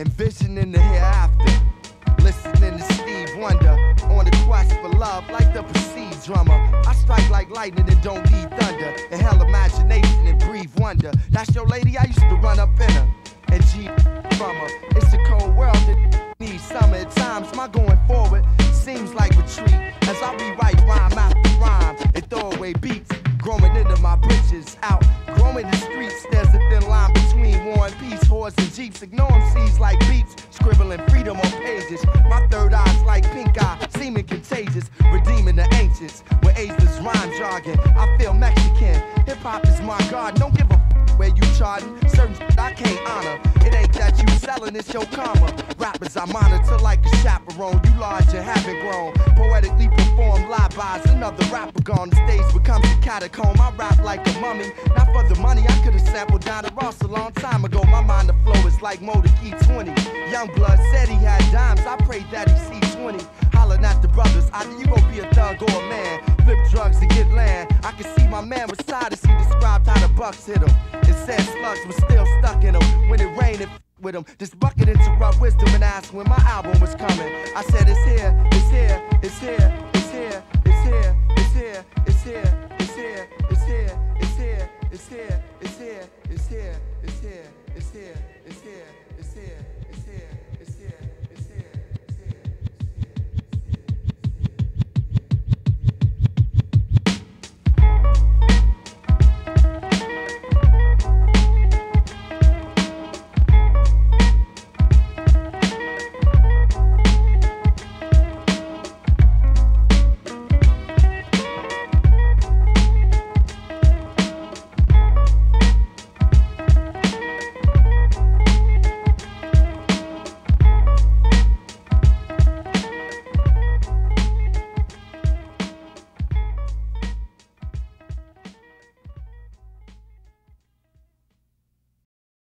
envisioning the hereafter, listening to Steve Wonder on the quest for love like the Proceed drummer. I strike like lightning and don't need thunder, and hell imagination and breathe wonder. That's your lady, I used to run up in her and Jeep from her. It's a cold world that needs summer. At times my going forward seems like retreat as I rewrite rhyme after rhyme and throwaway beats growing into my britches, out growing the streets. There's a thin line between war and peace, whores and jeeps, ignoring seeds like beats, scribbling freedom on pages. My third eye's like pink eye, seeming contagious, redeeming the ancients with ageless rhyme jargon. I feel Mexican, hip hop is my garden. Don't give a where you charting, certain I can't honor. It ain't that you selling, it's your karma. Rappers I monitor like a chaperone, you large and haven't grown. Poetically perform live eyes, another rapper gone. The stage becomes a catacomb, I rap like a mummy. Not for the money, I could've sampled Donna Ross a long time ago. My mind the flow is like Motor Key 20. Youngblood said he had dimes, I prayed that he see 20. Hollering at the brothers, either you gon' be a thug or a man. Flip drugs and get land. I can see my man beside us, he described how the bucks hit him. It said slugs was still stuck in him. When it rained, it with him. This bucket interrupt wisdom and asked when my album was coming. I said, it's here, it's here, it's here, it's here, it's here, it's here, it's here, it's here, it's here, it's here, it's here, it's here, it's here, it's here, it's here, it's here, it's here, it's here, it's here.